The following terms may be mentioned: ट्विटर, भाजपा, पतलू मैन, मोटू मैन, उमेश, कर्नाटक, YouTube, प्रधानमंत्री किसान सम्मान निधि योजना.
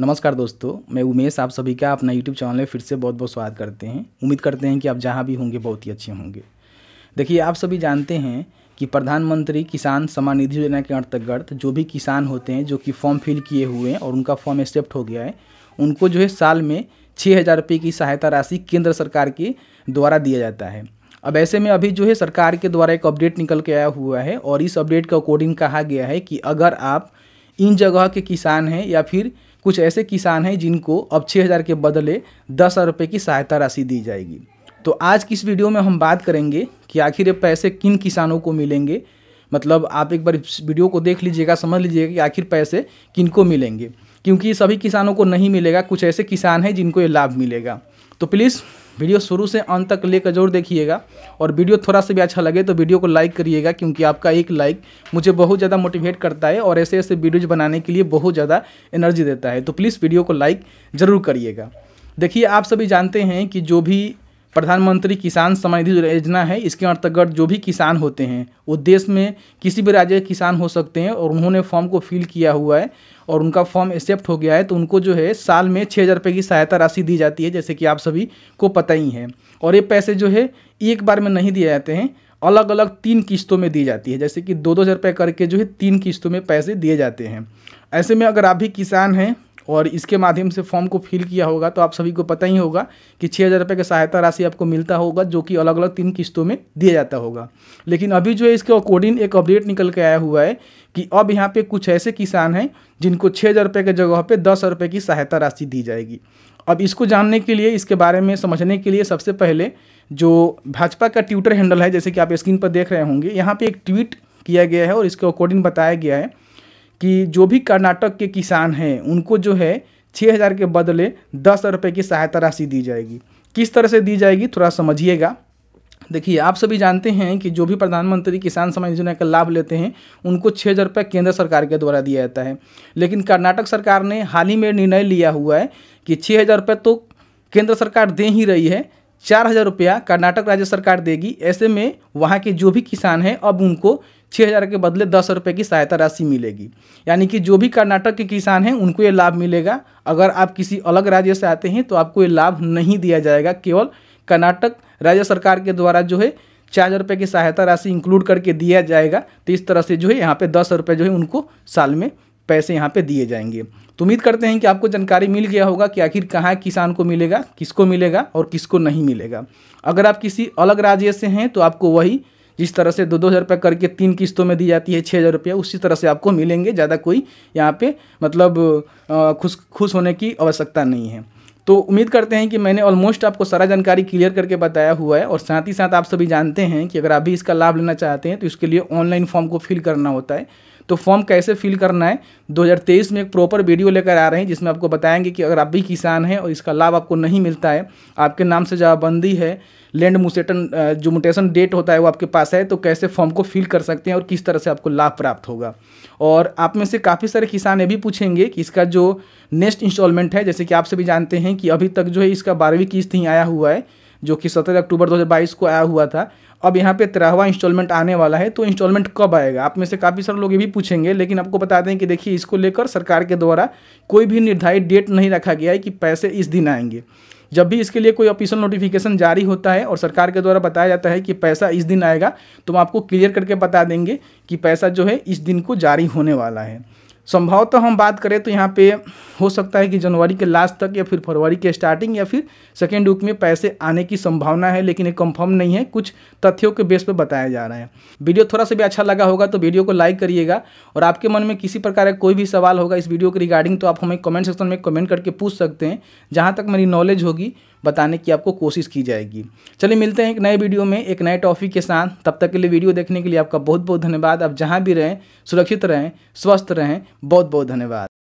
नमस्कार दोस्तों, मैं उमेश आप सभी का अपना YouTube चैनल में फिर से बहुत बहुत स्वागत करते हैं। उम्मीद करते हैं कि आप जहां भी होंगे बहुत ही अच्छे होंगे। देखिए, आप सभी जानते हैं कि प्रधानमंत्री किसान सम्मान निधि योजना के अंतर्गत जो भी किसान होते हैं जो कि फॉर्म फिल किए हुए हैं और उनका फॉर्म एक्सेप्ट हो गया है, उनको जो है साल में 6,000 रुपये की सहायता राशि केंद्र सरकार के द्वारा दिया जाता है। अब ऐसे में अभी जो है सरकार के द्वारा एक अपडेट निकल के आया हुआ है और इस अपडेट के अकॉर्डिंग कहा गया है कि अगर आप इन जगह के किसान हैं या फिर कुछ ऐसे किसान हैं जिनको अब 6,000 के बदले 10,000 रुपये की सहायता राशि दी जाएगी। तो आज की इस वीडियो में हम बात करेंगे कि आखिर ये पैसे किन किसानों को मिलेंगे। मतलब आप एक बार इस वीडियो को देख लीजिएगा, समझ लीजिएगा कि आखिर पैसे किनको मिलेंगे, क्योंकि सभी किसानों को नहीं मिलेगा। कुछ ऐसे किसान हैं जिनको ये लाभ मिलेगा। तो प्लीज़ वीडियो शुरू से अंत तक लेकर जरूर देखिएगा और वीडियो थोड़ा सा भी अच्छा लगे तो वीडियो को लाइक करिएगा, क्योंकि आपका एक लाइक मुझे बहुत ज़्यादा मोटिवेट करता है और ऐसे ऐसे वीडियोज बनाने के लिए बहुत ज़्यादा एनर्जी देता है। तो प्लीज़ वीडियो को लाइक ज़रूर करिएगा। देखिए, आप सभी जानते हैं कि जो भी प्रधानमंत्री किसान सम्मान निधि योजना है, इसके अंतर्गत जो भी किसान होते हैं वो देश में किसी भी राज्य के किसान हो सकते हैं और उन्होंने फॉर्म को फिल किया हुआ है और उनका फॉर्म एक्सेप्ट हो गया है, तो उनको जो है साल में 6,000 रुपये की सहायता राशि दी जाती है, जैसे कि आप सभी को पता ही है। और ये पैसे जो है एक बार में नहीं दिए जाते हैं, अलग अलग 3 किस्तों में दी जाती है, जैसे कि 2,000 रुपये करके जो है 3 किस्तों में पैसे दिए जाते हैं। ऐसे में अगर आप भी किसान हैं और इसके माध्यम से फॉर्म को फिल किया होगा तो आप सभी को पता ही होगा कि 6,000 रुपये का सहायता राशि आपको मिलता होगा, जो कि अलग अलग 3 किस्तों में दिया जाता होगा। लेकिन अभी जो है इसके अकॉर्डिंग एक अपडेट निकल के आया हुआ है कि अब यहाँ पे कुछ ऐसे किसान हैं जिनको 6,000 रुपये के जगह पे 10,000 रुपये की सहायता राशि दी जाएगी। अब इसको जानने के लिए, इसके बारे में समझने के लिए, सबसे पहले जो भाजपा का ट्विटर हैंडल है, जैसे कि आप स्क्रीन पर देख रहे होंगे, यहाँ पर एक ट्वीट किया गया है और इसके अकॉर्डिंग बताया गया है कि जो भी कर्नाटक के किसान हैं उनको जो है 6,000 के बदले 10,000 रुपये की सहायता राशि दी जाएगी। किस तरह से दी जाएगी थोड़ा समझिएगा। देखिए, आप सभी जानते हैं कि जो भी प्रधानमंत्री किसान सम्मान योजना का लाभ लेते हैं उनको 6,000 रुपये केंद्र सरकार के द्वारा दिया जाता है। लेकिन कर्नाटक सरकार ने हाल ही में निर्णय लिया हुआ है कि 6,000 रुपये तो केंद्र सरकार दे ही रही है, 4,000 रुपया कर्नाटक राज्य सरकार देगी। ऐसे में वहाँ के जो भी किसान हैं अब उनको 6,000 के बदले 10,000 रुपये की सहायता राशि मिलेगी। यानी कि जो भी कर्नाटक के किसान हैं उनको ये लाभ मिलेगा। अगर आप किसी अलग राज्य से आते हैं तो आपको ये लाभ नहीं दिया जाएगा। केवल कर्नाटक राज्य सरकार के द्वारा जो है 4,000 रुपये की सहायता राशि इंक्लूड करके दिया जाएगा। तो इस तरह से जो है यहाँ पर 10,000 रुपये जो है उनको साल में पैसे यहाँ पे दिए जाएंगे। तो उम्मीद करते हैं कि आपको जानकारी मिल गया होगा कि आखिर कहाँ किसान को मिलेगा, किसको मिलेगा और किसको नहीं मिलेगा। अगर आप किसी अलग राज्य से हैं तो आपको वही, जिस तरह से 2,000 रुपये करके 3 किस्तों में दी जाती है 6,000 रुपये, उसी तरह से आपको मिलेंगे। ज़्यादा कोई यहाँ पे मतलब खुश होने की आवश्यकता नहीं है। तो उम्मीद करते हैं कि मैंने ऑलमोस्ट आपको सारा जानकारी क्लियर करके बताया हुआ है। और साथ ही साथ आप सभी जानते हैं कि अगर आप भी इसका लाभ लेना चाहते हैं तो इसके लिए ऑनलाइन फॉर्म को फिल करना होता है। तो फॉर्म कैसे फिल करना है, 2023 में एक प्रॉपर वीडियो लेकर आ रहे हैं जिसमें आपको बताएंगे कि अगर आप भी किसान हैं और इसका लाभ आपको नहीं मिलता है, आपके नाम से जवाबबंदी है, लैंड म्यूटेशन जो म्यूटेशन डेट होता है वो आपके पास है, तो कैसे फॉर्म को फिल कर सकते हैं और किस तरह से आपको लाभ प्राप्त होगा। और आप में से काफ़ी सारे किसान ये भी पूछेंगे कि इसका जो नेक्स्ट इंस्टॉलमेंट है, जैसे कि आप सभी जानते हैं कि अभी तक जो है इसका 12वीं किस्त ही आया हुआ है, जो कि 17 अक्टूबर 2022 को आया हुआ था। अब यहाँ पे 13वां इंस्टॉलमेंट आने वाला है। तो इंस्टॉलमेंट कब आएगा, आप में से काफ़ी सारे लोग ये भी पूछेंगे। लेकिन आपको बता दें कि देखिए, इसको लेकर सरकार के द्वारा कोई भी निर्धारित डेट नहीं रखा गया है कि पैसे इस दिन आएंगे। जब भी इसके लिए कोई ऑफिशियल नोटिफिकेशन जारी होता है और सरकार के द्वारा बताया जाता है कि पैसा इस दिन आएगा, तो हम आपको क्लियर करके बता देंगे कि पैसा जो है इस दिन को जारी होने वाला है। संभवतः हम बात करें तो यहाँ पे हो सकता है कि जनवरी के लास्ट तक या फिर फरवरी के स्टार्टिंग या फिर सेकेंड वीक में पैसे आने की संभावना है, लेकिन ये कंफर्म नहीं है, कुछ तथ्यों के बेस पे बताया जा रहा है। वीडियो थोड़ा सा भी अच्छा लगा होगा तो वीडियो को लाइक करिएगा। और आपके मन में किसी प्रकार का कोई भी सवाल होगा इस वीडियो के रिगार्डिंग तो आप हमें कमेंट सेक्शन में कमेंट करके पूछ सकते हैं। जहाँ तक मेरी नॉलेज होगी बताने की आपको कोशिश की जाएगी। चलिए मिलते हैं एक नए वीडियो में एक नए टॉपिक के साथ। तब तक के लिए वीडियो देखने के लिए आपका बहुत बहुत धन्यवाद। आप जहाँ भी रहें सुरक्षित रहें, स्वस्थ रहें। बहुत बहुत धन्यवाद।